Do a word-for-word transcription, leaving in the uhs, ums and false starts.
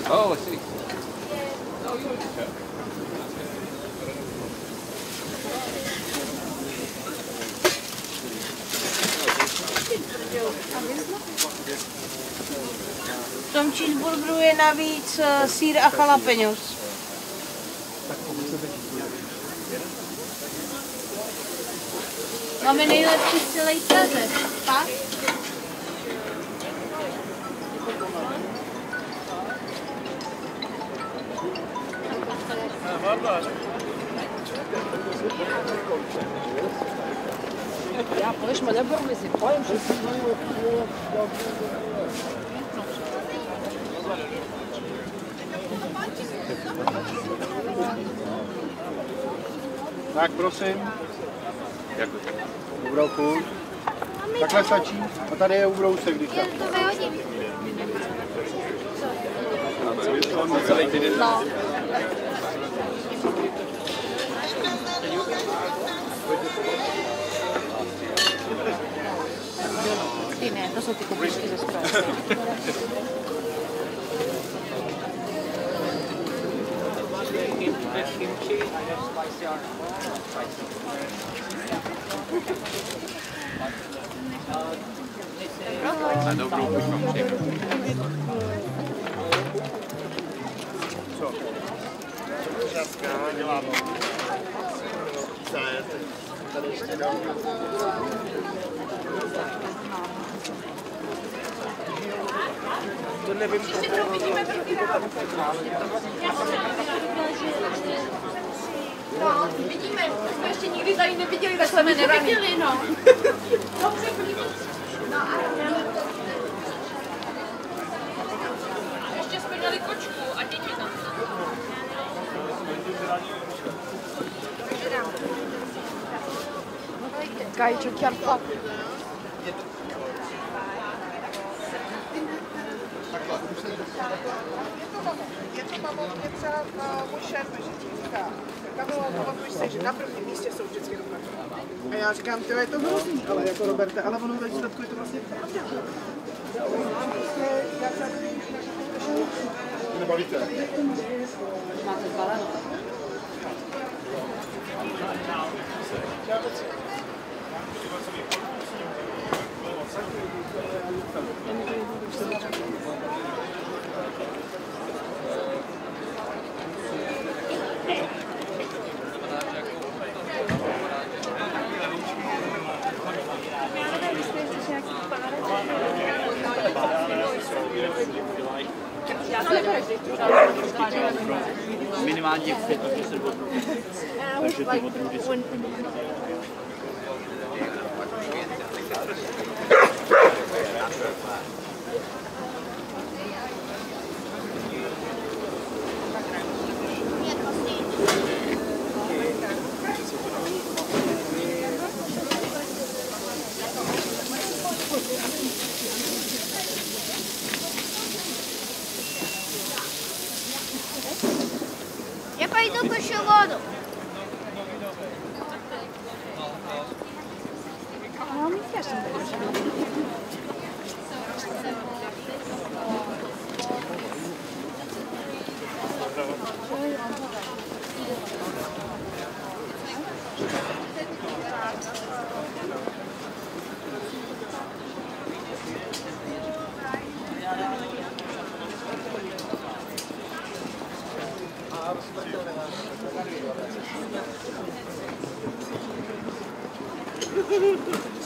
Oh, I see. No, you don't have to. V tom cheeseburgeru je navíc sýr a jalapenos. Máme nejlepší celý celé. Pak? Ja, frisch mal d'abord, mais c'est pas une chose. Tak prosím. Děkuji. Ubrouku. Takhle stačí. A tady je ubrousek, když tak. No. Ty ne, to jsou ty kupičky ze strany. Na dobrou chuť mám všechno. Co? Česká dělá tady ještě dám. To nevím, co to uvidíme první rád. No, vidíme. Jsme ještě nikdy tady neviděli takhle mezi rany. No. Dobře, prýmu. No a ještě jsme měli kočku a děti tam. Kajčo, čarpa. Je to tam od něco, můj šéf vždycky říká, Kamilo, pamatuj si, že na prvním místě jsou vždycky dokončená. A já říkám, tyhle, je to hrozný, ale jako Roberta, ale ono ve výsledku je to vlastně pravda. Nebavíte? Máte zbaleno? Minimálně pět, takže se budu. Takže ty odrůdy jsou. Thank you.